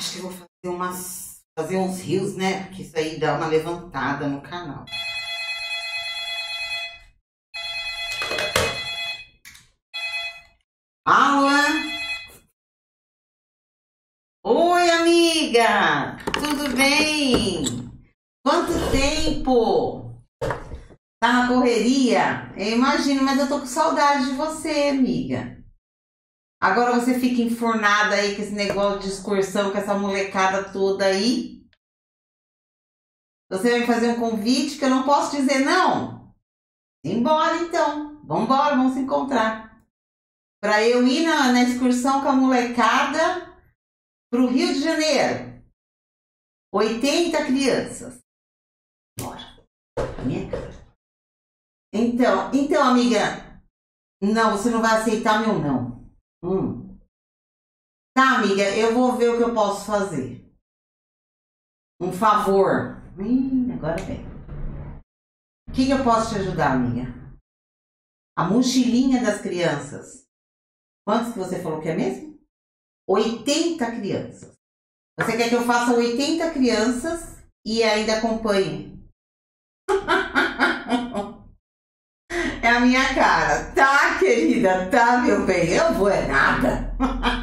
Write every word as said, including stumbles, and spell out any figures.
acho que eu vou fazer umas, fazer uns rios, né? Porque isso aí dá uma levantada no canal. Paula! Oi, amiga! Tudo bem? Quanto tempo? Tá na correria? Eu imagino, mas eu tô com saudade de você, amiga. Agora você fica enfurnada aí com esse negócio de excursão, com essa molecada toda aí. Você vai fazer um convite que eu não posso dizer não. Embora então. Vambora, vamos se encontrar. Pra eu ir na, na excursão com a molecada pro Rio de Janeiro. oitenta crianças. Bora. Minha cara. Então, então, amiga. Não, você não vai aceitar meu não. Hum. Tá, amiga, eu vou ver o que eu posso fazer. Um favor. Hum, agora vem. O que, que eu posso te ajudar, amiga? A mochilinha das crianças. Quantos que você falou que é mesmo? oitenta crianças. Você quer que eu faça oitenta crianças e ainda acompanhe? É a minha cara, tá, querida? Tá, meu bem? Eu vou é nada.